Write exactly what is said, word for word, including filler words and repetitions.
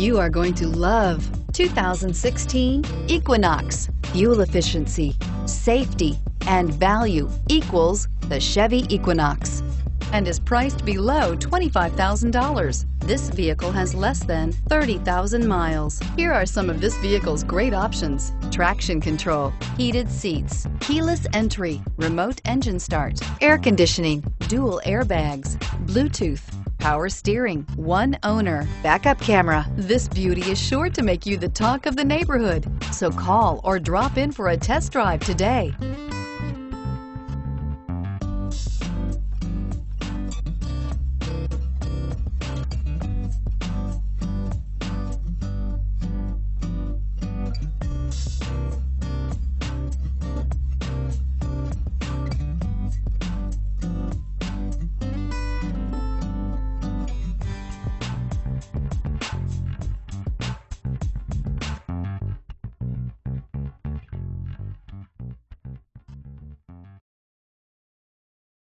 You are going to love two thousand sixteen Equinox. Fuel efficiency, safety, and value equals the Chevy Equinox, and is priced below twenty-five thousand dollars. This vehicle has less than thirty thousand miles. Here are some of this vehicle's great options: traction control, heated seats, keyless entry, remote engine start, air conditioning, dual airbags, Bluetooth, power steering, one owner, backup camera. This beauty is sure to make you the talk of the neighborhood. So call or drop in for a test drive today.